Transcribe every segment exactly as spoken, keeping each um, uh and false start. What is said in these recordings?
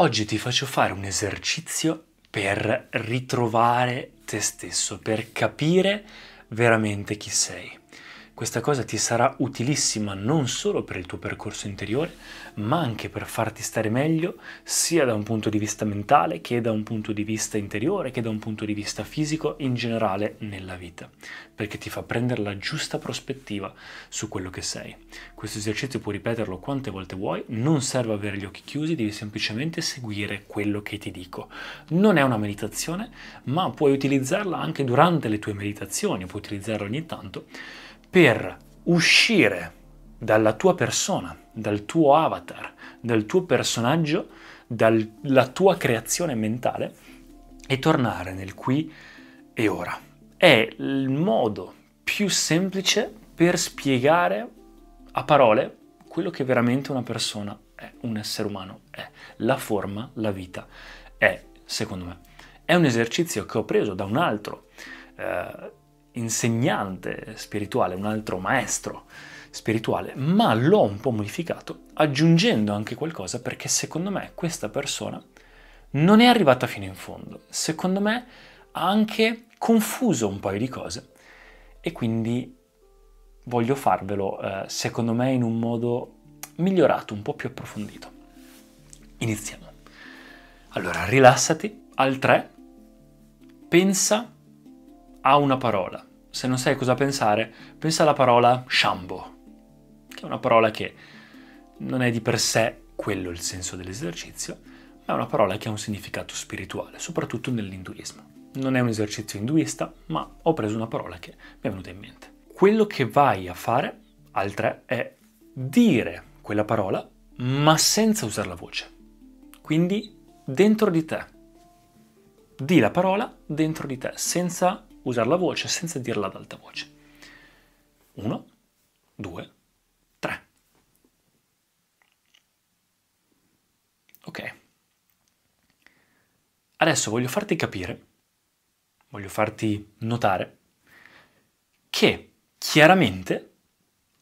Oggi ti faccio fare un esercizio per ritrovare te stesso, per capire veramente chi sei. Questa cosa ti sarà utilissima non solo per il tuo percorso interiore, ma anche per farti stare meglio sia da un punto di vista mentale che da un punto di vista interiore, che da un punto di vista fisico, in generale nella vita, perché ti fa prendere la giusta prospettiva su quello che sei. Questo esercizio puoi ripeterlo quante volte vuoi, non serve avere gli occhi chiusi, devi semplicemente seguire quello che ti dico. Non è una meditazione, ma puoi utilizzarla anche durante le tue meditazioni, puoi utilizzarla ogni tanto, per uscire dalla tua persona, dal tuo avatar, dal tuo personaggio, dalla tua creazione mentale e tornare nel qui e ora. È il modo più semplice per spiegare a parole quello che veramente una persona è, un essere umano è, la forma, la vita è, secondo me. È un esercizio che ho preso da un altro eh, insegnante spirituale, un altro maestro spirituale, ma l'ho un po' modificato aggiungendo anche qualcosa, perché secondo me questa persona non è arrivata fino in fondo, secondo me ha anche confuso un paio di cose e quindi voglio farvelo eh, secondo me in un modo migliorato, un po' più approfondito. Iniziamo. Allora, rilassati, al tre pensa a una parola. Se non sai cosa pensare, pensa alla parola Shambo, che è una parola che non è di per sé quello il senso dell'esercizio, ma è una parola che ha un significato spirituale, soprattutto nell'induismo. Non è un esercizio induista, ma ho preso una parola che mi è venuta in mente. Quello che vai a fare, al tre, è dire quella parola, ma senza usare la voce. Quindi dentro di te. Di la parola dentro di te, senza usare la voce, senza dirla ad alta voce. Uno, due, tre. Ok. Adesso voglio farti capire, voglio farti notare, che chiaramente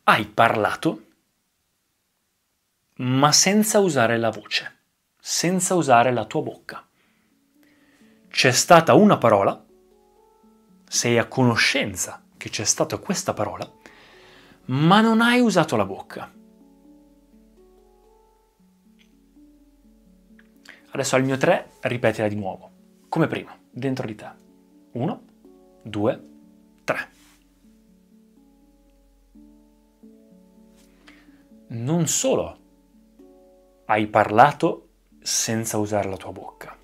hai parlato, ma senza usare la voce, senza usare la tua bocca. C'è stata una parola, sei a conoscenza che c'è stata questa parola, ma non hai usato la bocca. Adesso al mio tre ripetela di nuovo, come prima, dentro di te. Uno, due, tre. Non solo hai parlato senza usare la tua bocca,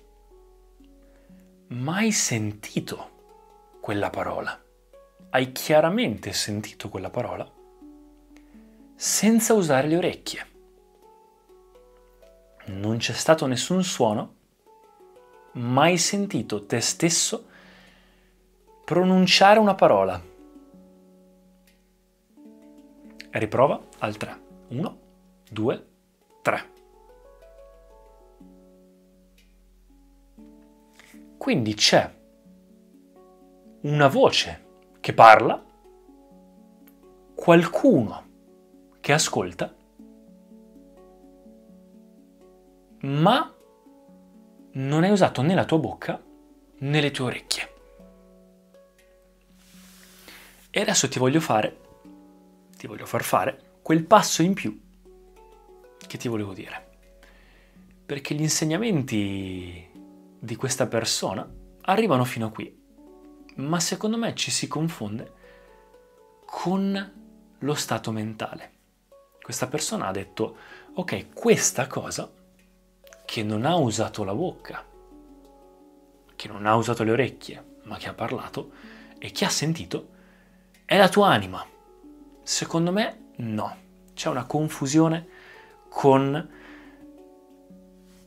ma hai sentito quella parola, hai chiaramente sentito quella parola senza usare le orecchie. Non c'è stato nessun suono, ma hai sentito te stesso pronunciare una parola. Riprova al tre. Uno, due, tre. Quindi c'è una voce che parla, qualcuno che ascolta, ma non hai usato né la tua bocca né le tue orecchie. E adesso ti voglio fare, ti voglio far fare quel passo in più che ti volevo dire, perché gli insegnamenti di questa persona arrivano fino a qui. Ma secondo me ci si confonde con lo stato mentale. Questa persona ha detto, ok, questa cosa che non ha usato la bocca, che non ha usato le orecchie, ma che ha parlato e che ha sentito, è la tua anima. Secondo me no, c'è una confusione con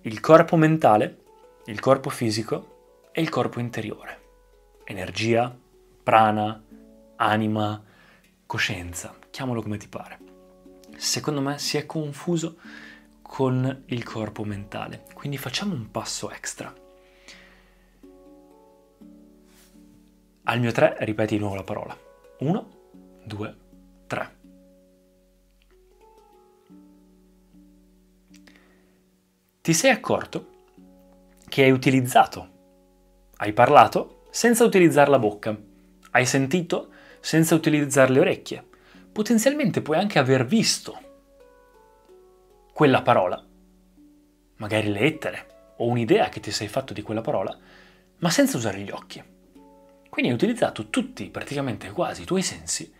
il corpo mentale, il corpo fisico e il corpo interiore. Energia, prana, anima, coscienza, chiamalo come ti pare. Secondo me si è confuso con il corpo mentale, quindi facciamo un passo extra. Al mio tre ripeti di nuovo la parola. Uno, due, tre. Ti sei accorto che hai utilizzato. Hai parlato senza utilizzare la bocca, hai sentito senza utilizzare le orecchie, potenzialmente puoi anche aver visto quella parola, magari le lettere o un'idea che ti sei fatto di quella parola, ma senza usare gli occhi. Quindi hai utilizzato tutti, praticamente quasi, i tuoi sensi,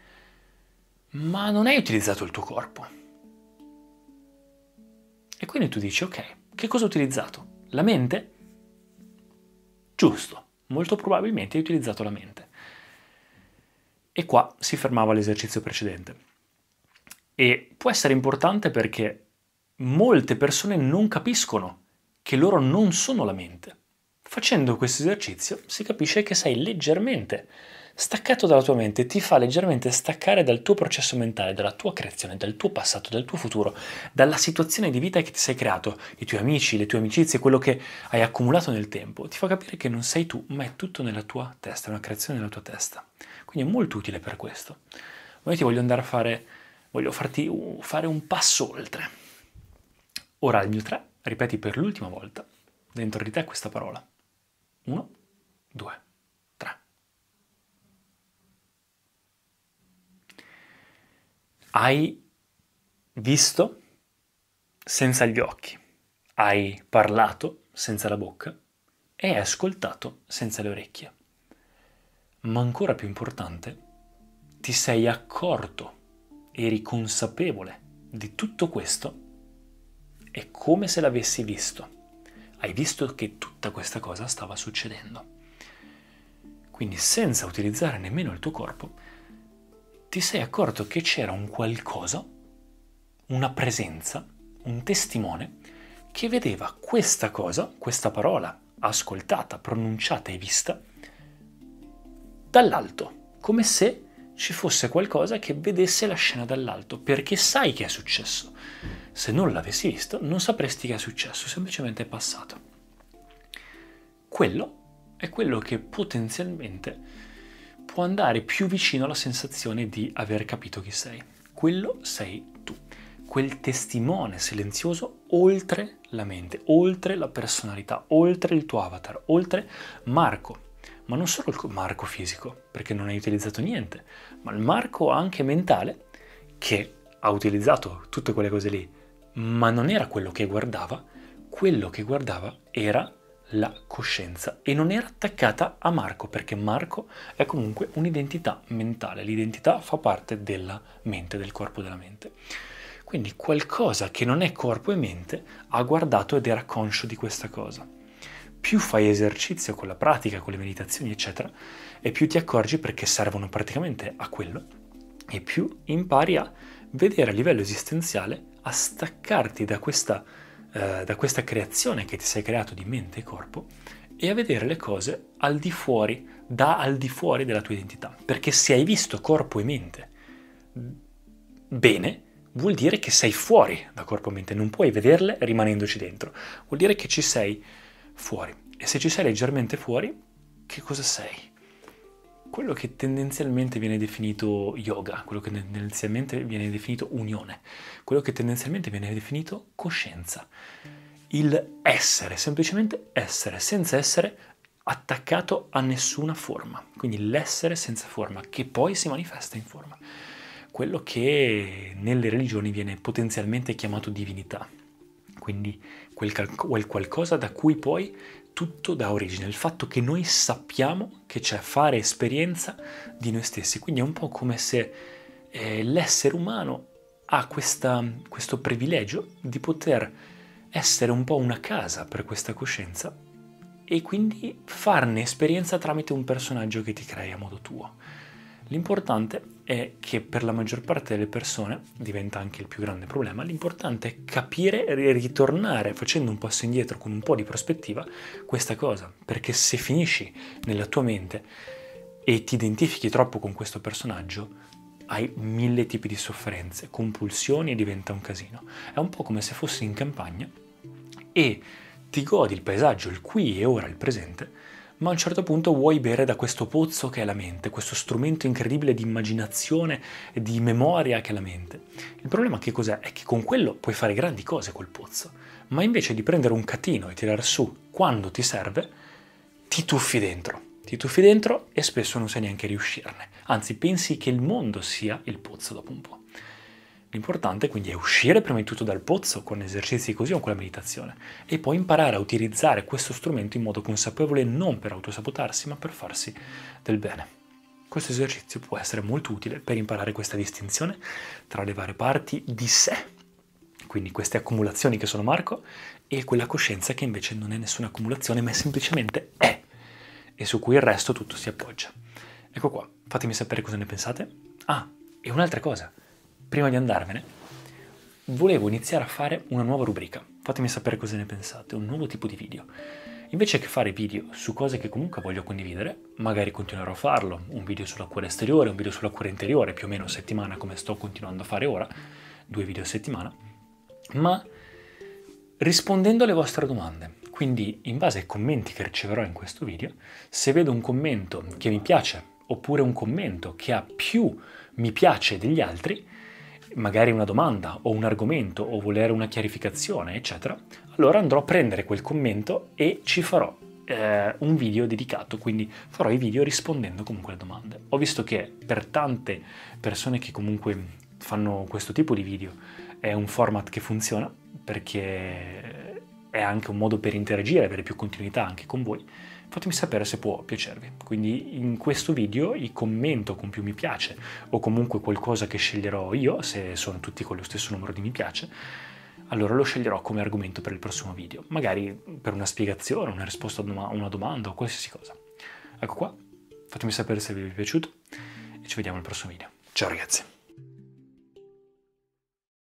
ma non hai utilizzato il tuo corpo. E quindi tu dici, ok, che cosa ho utilizzato? La mente? Giusto, molto probabilmente hai utilizzato la mente. E qua si fermava l'esercizio precedente. E può essere importante perché molte persone non capiscono che loro non sono la mente. Facendo questo esercizio si capisce che sei leggermente staccato dalla tua mente, ti fa leggermente staccare dal tuo processo mentale, dalla tua creazione, dal tuo passato, dal tuo futuro, dalla situazione di vita che ti sei creato, i tuoi amici, le tue amicizie, quello che hai accumulato nel tempo. Ti fa capire che non sei tu, ma è tutto nella tua testa, è una creazione nella tua testa. Quindi è molto utile per questo. Ma io ti voglio andare a fare, voglio farti uh, fare un passo oltre. Ora il mio tre, ripeti per l'ultima volta dentro di te questa parola. Uno, due. Hai visto senza gli occhi, hai parlato senza la bocca e hai ascoltato senza le orecchie. Ma ancora più importante, ti sei accorto, eri consapevole di tutto questo, è come se l'avessi visto. Hai visto che tutta questa cosa stava succedendo. Quindi senza utilizzare nemmeno il tuo corpo, ti sei accorto che c'era un qualcosa, una presenza, un testimone che vedeva questa cosa, questa parola ascoltata, pronunciata e vista dall'alto, come se ci fosse qualcosa che vedesse la scena dall'alto, perché sai che è successo. Se non l'avessi visto, non sapresti che è successo, semplicemente è passato. Quello è quello che potenzialmente può andare più vicino alla sensazione di aver capito chi sei. Quello sei tu, quel testimone silenzioso oltre la mente, oltre la personalità, oltre il tuo avatar, oltre Marco. Ma non solo il Marco fisico, perché non hai utilizzato niente, ma il Marco anche mentale, che ha utilizzato tutte quelle cose lì, ma non era quello che guardava, quello che guardava era la coscienza e non era attaccata a Marco, perché Marco è comunque un'identità mentale, l'identità fa parte della mente, del corpo della mente. Quindi qualcosa che non è corpo e mente ha guardato ed era conscio di questa cosa. Più fai esercizio con la pratica, con le meditazioni eccetera, e più ti accorgi, perché servono praticamente a quello, e più impari a vedere a livello esistenziale, a staccarti da questa da questa creazione che ti sei creato di mente e corpo e a vedere le cose al di fuori, da al di fuori della tua identità. Perché se hai visto corpo e mente bene, vuol dire che sei fuori da corpo e mente, non puoi vederle rimanendoci dentro, vuol dire che ci sei fuori. E se ci sei leggermente fuori, che cosa sei? Quello che tendenzialmente viene definito yoga, quello che tendenzialmente viene definito unione, quello che tendenzialmente viene definito coscienza. Il essere, semplicemente essere, senza essere attaccato a nessuna forma. Quindi l'essere senza forma, che poi si manifesta in forma. Quello che nelle religioni viene potenzialmente chiamato divinità. Quindi quel, quel qualcosa da cui poi tutto dà origine, il fatto che noi sappiamo che c'è, fare esperienza di noi stessi. Quindi è un po' come se eh, l'essere umano ha questa, questo privilegio di poter essere un po' una casa per questa coscienza e quindi farne esperienza tramite un personaggio che ti crei a modo tuo. L'importante è che per la maggior parte delle persone, diventa anche il più grande problema, l'importante è capire e ritornare, facendo un passo indietro con un po' di prospettiva, questa cosa. Perché se finisci nella tua mente e ti identifichi troppo con questo personaggio, hai mille tipi di sofferenze, compulsioni e diventa un casino. È un po' come se fossi in campagna e ti godi il paesaggio, il qui e ora, il presente, ma a un certo punto vuoi bere da questo pozzo che è la mente, questo strumento incredibile di immaginazione e di memoria che è la mente. Il problema che cos'è? È che con quello puoi fare grandi cose, col pozzo, ma invece di prendere un catino e tirar su quando ti serve ti tuffi dentro, ti tuffi dentro e spesso non sai neanche riuscirne, anzi pensi che il mondo sia il pozzo dopo un po'. L'importante quindi è uscire prima di tutto dal pozzo con esercizi così o con la meditazione e poi imparare a utilizzare questo strumento in modo consapevole, non per autosabotarsi ma per farsi del bene. Questo esercizio può essere molto utile per imparare questa distinzione tra le varie parti di sé, quindi queste accumulazioni che sono Marco e quella coscienza che invece non è nessuna accumulazione ma è semplicemente è e su cui il resto tutto si appoggia. Ecco qua, fatemi sapere cosa ne pensate. Ah, e un'altra cosa. Prima di andarmene, volevo iniziare a fare una nuova rubrica. Fatemi sapere cosa ne pensate, un nuovo tipo di video. Invece che fare video su cose che comunque voglio condividere, magari continuerò a farlo, un video sulla cura esteriore, un video sulla cura interiore, più o meno settimana come sto continuando a fare ora, due video a settimana, ma rispondendo alle vostre domande. Quindi in base ai commenti che riceverò in questo video, se vedo un commento che mi piace, oppure un commento che ha più mi piace degli altri, magari una domanda o un argomento o volere una chiarificazione eccetera, allora andrò a prendere quel commento e ci farò eh, un video dedicato, quindi farò i video rispondendo comunque alle domande. Ho visto che per tante persone che comunque fanno questo tipo di video è un format che funziona perché è anche un modo per interagire, avere più continuità anche con voi. Fatemi sapere se può piacervi. Quindi in questo video il commento con più mi piace o comunque qualcosa che sceglierò io, se sono tutti con lo stesso numero di mi piace, allora lo sceglierò come argomento per il prossimo video, magari per una spiegazione, una risposta a una domanda o qualsiasi cosa. Ecco qua, fatemi sapere se vi è piaciuto e ci vediamo al prossimo video. Ciao ragazzi!